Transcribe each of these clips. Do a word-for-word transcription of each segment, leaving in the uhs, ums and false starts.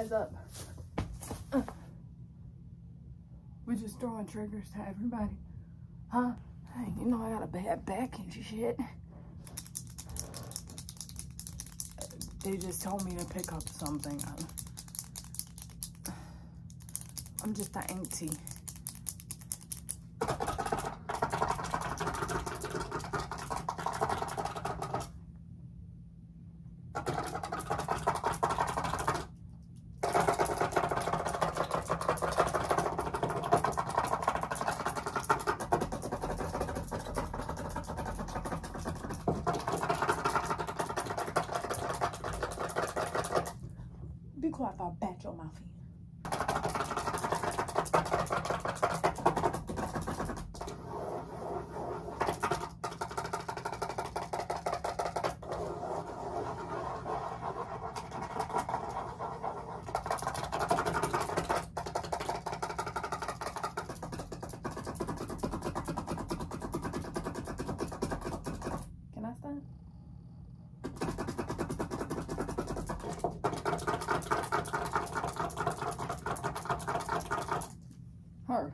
heads up. Uh, we're just throwing triggers to everybody. Huh? Hey, you know I got a bad back and shit. They just told me to pick up something. I'm, I'm just an auntie. Be quiet if I bat your mouth in. Can I stand? Her.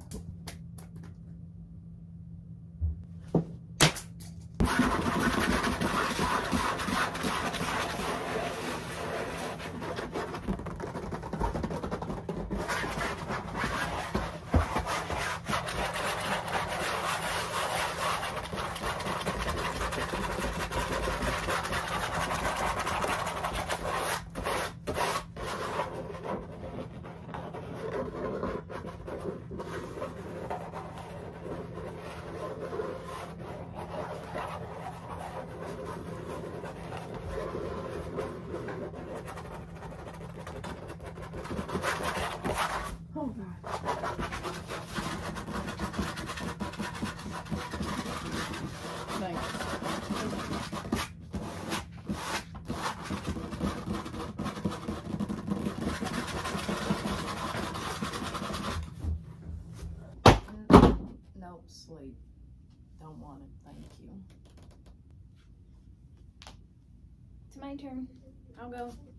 No, sleep. Don't want it. Thank you. It's my turn. I'll go.